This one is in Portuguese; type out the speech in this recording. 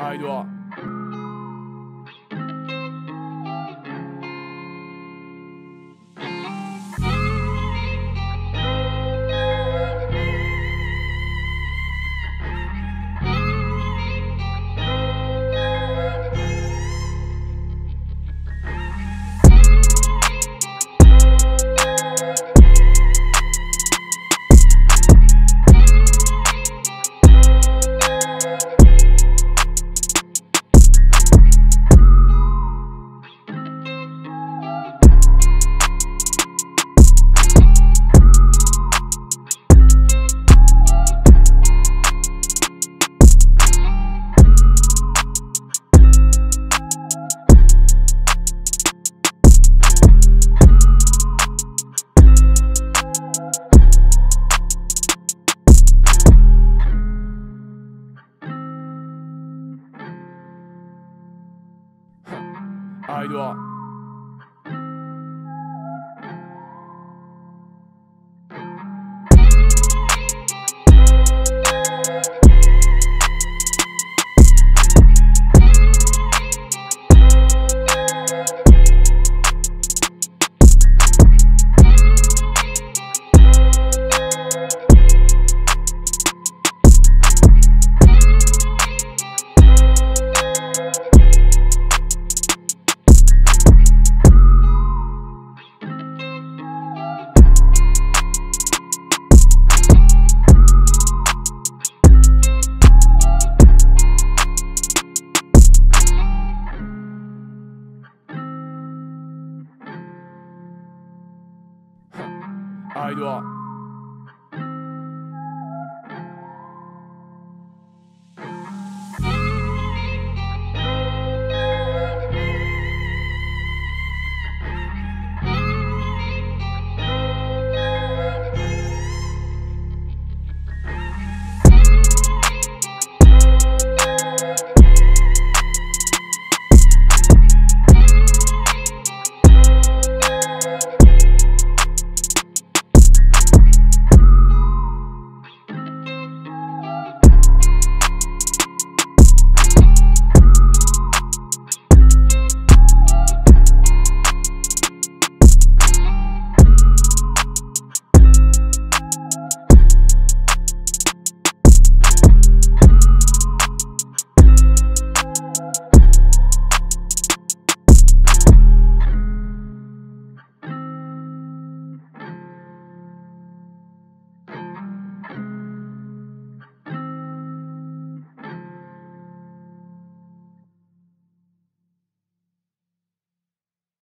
Haydi o. Haydi o. Haydi o.